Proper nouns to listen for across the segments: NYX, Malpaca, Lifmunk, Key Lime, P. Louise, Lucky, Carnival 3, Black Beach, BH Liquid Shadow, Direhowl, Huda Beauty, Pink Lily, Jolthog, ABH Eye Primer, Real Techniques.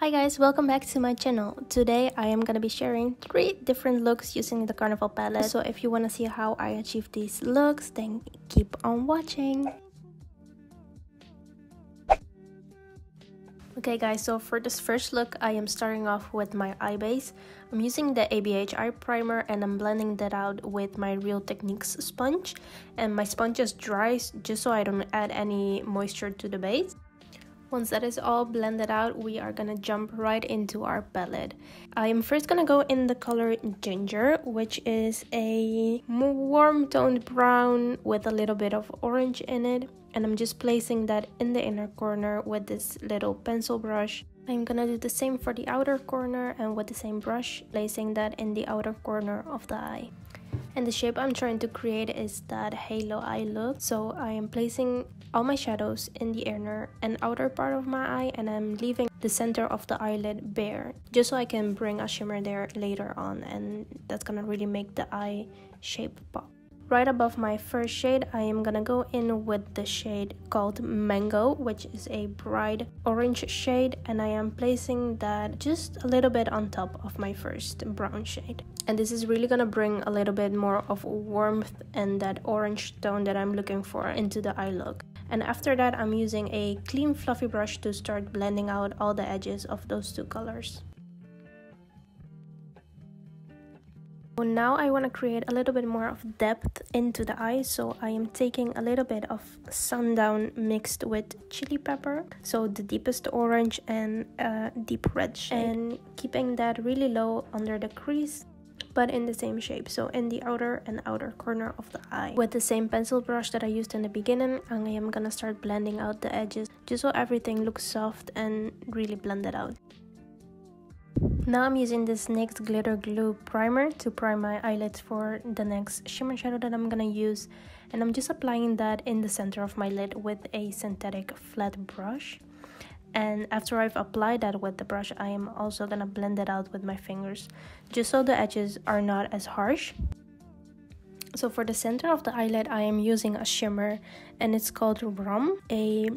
Hi guys, welcome back to my channel. Today I am gonna be sharing 3 different looks using the Carnival palette. So if you wanna see how I achieve these looks, then keep on watching. Okay guys, so for this first look, I am starting off with my eye base. I'm using the ABH Eye Primer and I'm blending that out with my Real Techniques sponge. And my sponge is dry just so I don't add any moisture to the base. Once that is all blended out, we are gonna jump right into our palette. I am first gonna go in the color Ginger, which is a warm toned brown with a little bit of orange in it. And I'm just placing that in the inner corner with this little pencil brush. I'm gonna do the same for the outer corner and with the same brush, placing that in the outer corner of the eye. And the shape I'm trying to create is that halo eye look. So I am placing all my shadows in the inner and outer part of my eye, and I'm leaving the center of the eyelid bare just so I can bring a shimmer there later on, and that's gonna really make the eye shape pop. Right above my first shade, I am gonna go in with the shade called Mango, which is a bright orange shade, and I am placing that just a little bit on top of my first brown shade. And this is really gonna bring a little bit more of warmth and that orange tone that I'm looking for into the eye look. And after that, I'm using a clean fluffy brush to start blending out all the edges of those two colors. So now I want to create a little bit more of depth into the eye, so I am taking a little bit of Sundown mixed with Chili Pepper, so the deepest orange and deep red shade, and keeping that really low under the crease, but in the same shape, so in the outer and outer corner of the eye. With the same pencil brush that I used in the beginning, I am gonna start blending out the edges just so everything looks soft and really blended out. Now I'm using this NYX Glitter Glue Primer to prime my eyelids for the next shimmer shadow that I'm gonna use. And I'm just applying that in the center of my lid with a synthetic flat brush. And after I've applied that with the brush, I am also gonna blend it out with my fingers, just so the edges are not as harsh. So for the center of the eyelid, I am using a shimmer, and it's called Rum. A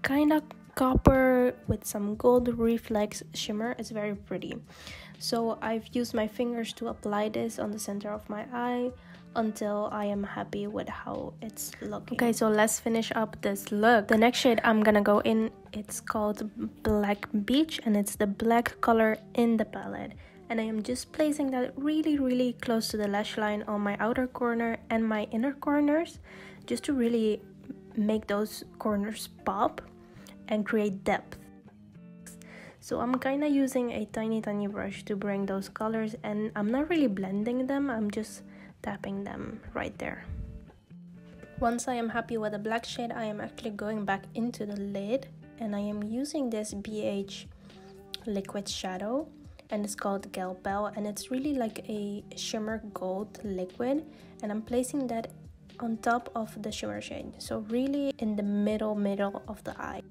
kind of copper with some gold reflex shimmer. It's very pretty. So I've used my fingers to apply this on the center of my eye until I am happy with how it's looking. Okay, so let's finish up this look. The next shade I'm gonna go in, it's called Black Beach, and it's the black color in the palette. And I am just placing that really close to the lash line on my outer corner and my inner corners, just to really make those corners pop and create depth. So I'm kind of using a tiny brush to bring those colors, and I'm not really blending them, I'm just tapping them right there. Once I am happy with the black shade, I am actually going back into the lid, and I am using this BH Liquid Shadow, and it's called Gal Bell, and it's really like a shimmer gold liquid, and I'm placing that on top of the shimmer shade, so really in the middle of the eye.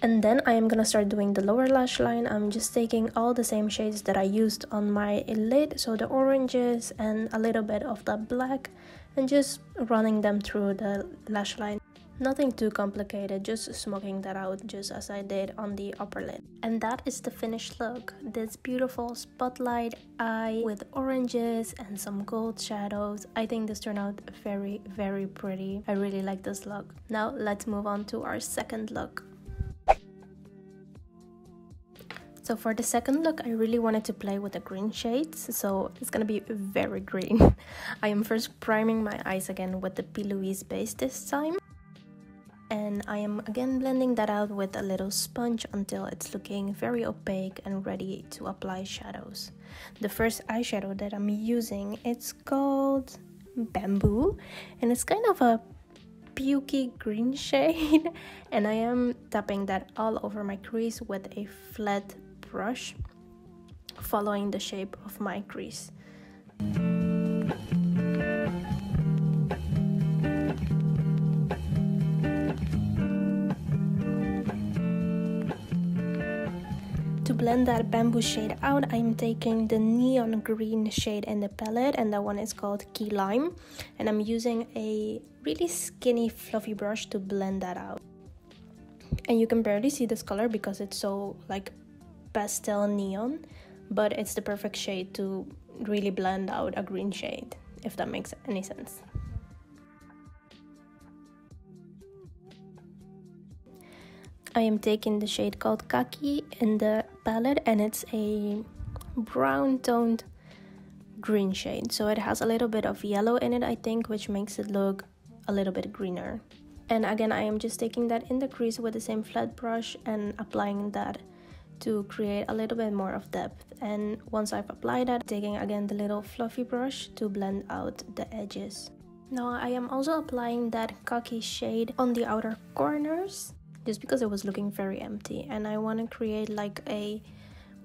And then I am gonna start doing the lower lash line. I'm just taking all the same shades that I used on my lid, so the oranges and a little bit of the black, and just running them through the lash line. Nothing too complicated, just smoking that out just as I did on the upper lid. And that is the finished look. This beautiful spotlight eye with oranges and some gold shadows. I think this turned out very pretty. I really like this look. Now let's move on to our second look. So for the second look, I really wanted to play with the green shades, so it's gonna be very green. I am first priming my eyes again with the P. Louise base this time. And I am again blending that out with a little sponge until it's looking very opaque and ready to apply shadows. The first eyeshadow that I'm using, it's called Bamboo, and it's kind of a pukey green shade, and I am tapping that all over my crease with a flat brush, following the shape of my crease. Blend that bamboo shade out, I'm taking the neon green shade in the palette, and that one is called Key Lime, and I'm using a really skinny fluffy brush to blend that out. and you can barely see this color because it's so like pastel neon, but it's the perfect shade to really blend out a green shade, if that makes any sense. I am taking the shade called Khaki in the palette, and it's a brown toned green shade, so it has a little bit of yellow in it, I think, which makes it look a little bit greener. And again, I am just taking that in the crease with the same flat brush and applying that to create a little bit more of depth. And once I've applied that, taking again the little fluffy brush to blend out the edges. Now I am also applying that Khaki shade on the outer corners, just because it was looking very empty, and I want to create like a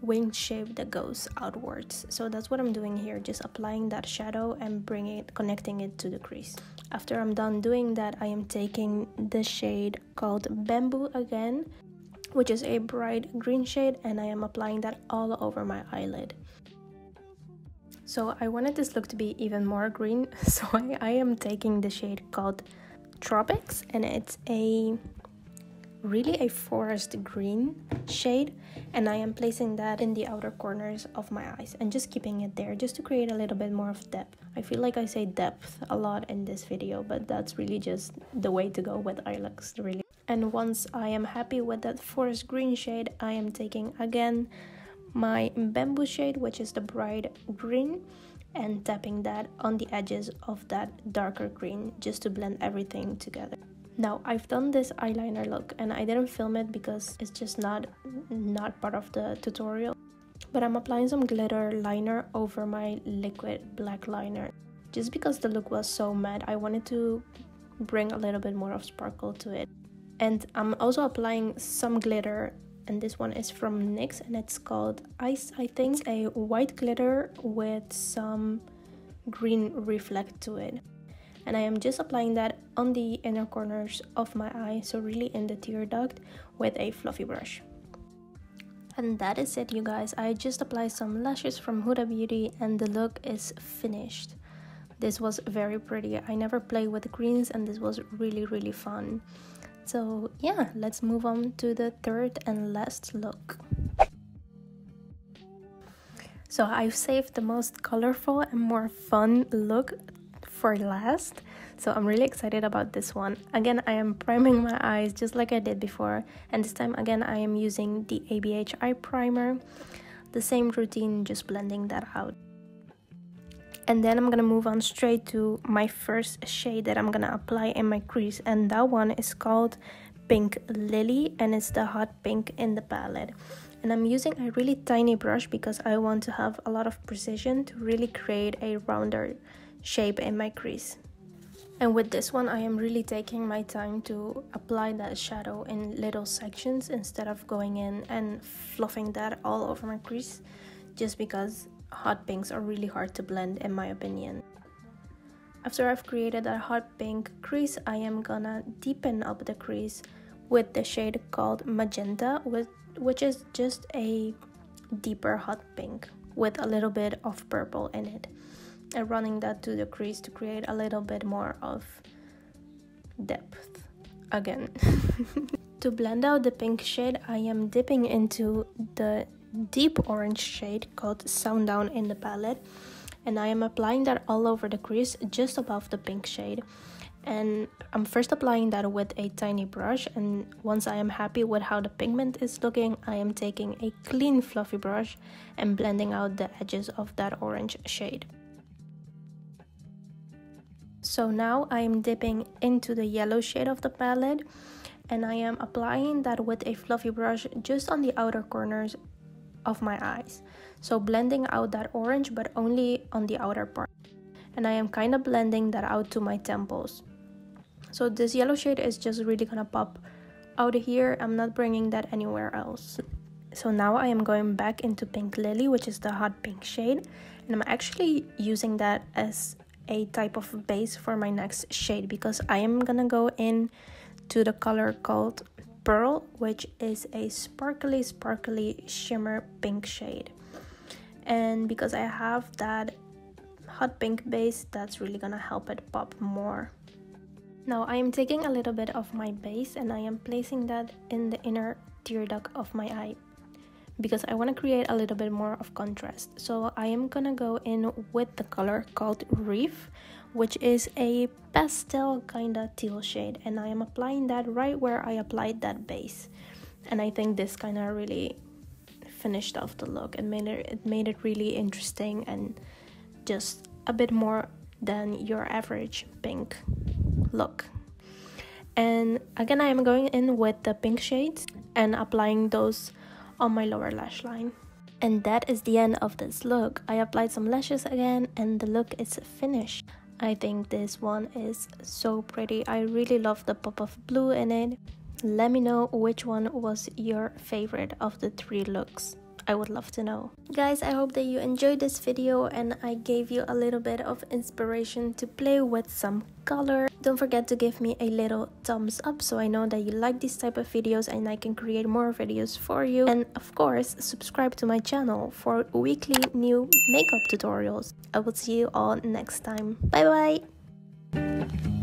wing shape that goes outwards. So that's what I'm doing here, just applying that shadow and bringing it, connecting it to the crease. After I'm done doing that, I am taking the shade called Bamboo again, which is a bright green shade, and I am applying that all over my eyelid. So I wanted this look to be even more green, so I am taking the shade called Tropics, and it's a really a forest green shade, and I am placing that in the outer corners of my eyes and just keeping it there just to create a little bit more of depth. I feel like I say depth a lot in this video, but that's really just the way to go with eye looks, really. And once I am happy with that forest green shade, I am taking again my Bamboo shade, which is the bright green, and tapping that on the edges of that darker green just to blend everything together. Now I've done this eyeliner look, and I didn't film it because it's just not part of the tutorial, but I'm applying some glitter liner over my liquid black liner. Just because the look was so matte, I wanted to bring a little bit more of sparkle to it. And I'm also applying some glitter, and this one is from NYX, and it's called Ice, I think. It's a white glitter with some green reflect to it. And I am just applying that on the inner corners of my eye, so really in the tear duct, with a fluffy brush. And that is it, you guys. I just applied some lashes from Huda Beauty, and the look is finished. This was very pretty. I never play with greens, and this was really, really fun. So yeah, let's move on to the third and last look. So I've saved the most colorful and more fun look for last, so I'm really excited about this one. Again, I am priming my eyes just like I did before, and this time again I am using the ABH Eye Primer, the same routine, just blending that out. And then I'm gonna move on straight to my first shade that I'm gonna apply in my crease, and that one is called Pink Lily, and it's the hot pink in the palette. And I'm using a really tiny brush because I want to have a lot of precision to really create a rounder shape in my crease. And with this one I am really taking my time to apply that shadow in little sections instead of going in and fluffing that all over my crease, just because hot pinks are really hard to blend in my opinion. After I've created that hot pink crease, I am gonna deepen up the crease with the shade called Magenta, which is just a deeper hot pink with a little bit of purple in it, and running that to the crease to create a little bit more of depth again. To blend out the pink shade, I am dipping into the deep orange shade called Sundown in the palette, and I am applying that all over the crease just above the pink shade. And I'm first applying that with a tiny brush, and once I am happy with how the pigment is looking, I am taking a clean fluffy brush and blending out the edges of that orange shade. So now I am dipping into the yellow shade of the palette, and I am applying that with a fluffy brush just on the outer corners of my eyes. So blending out that orange, but only on the outer part. And I am kind of blending that out to my temples. So this yellow shade is just really gonna pop out of here. I'm not bringing that anywhere else. So now I am going back into Pink Lily, which is the hot pink shade. And I'm actually using that as a type of base for my next shade, because I am gonna go in to the color called Pearl, which is a sparkly shimmer pink shade, and because I have that hot pink base, that's really gonna help it pop more. Now I am taking a little bit of my base and I am placing that in the inner tear duct of my eye because I want to create a little bit more of contrast. So I am gonna go in with the color called Reef, which is a pastel kind of teal shade, and I am applying that right where I applied that base. And I think this kind of really finished off the look and made it really interesting and just a bit more than your average pink look. And again, I am going in with the pink shades and applying those on my lower lash line. And that is the end of this look. I applied some lashes again and the look is finished. I think this one is so pretty. I really love the pop of blue in it. Let me know which one was your favorite of the three looks. I would love to know. Guys, I hope that you enjoyed this video and I gave you a little bit of inspiration to play with some color. Don't forget to give me a little thumbs up so I know that you like these type of videos and I can create more videos for you. And of course, subscribe to my channel for weekly new makeup tutorials. I will see you all next time. Bye bye!